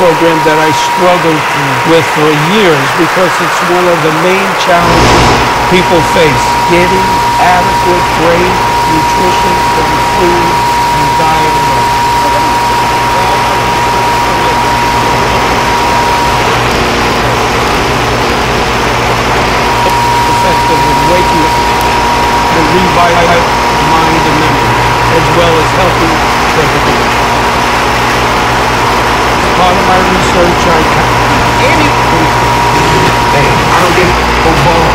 program that I struggled with for years, because it's one of the main challenges people face, getting adequate brain nutrition from food and diet alone. Effective in waking the revitalized mind and memory, as well as helping the part of my research. I don't get involved.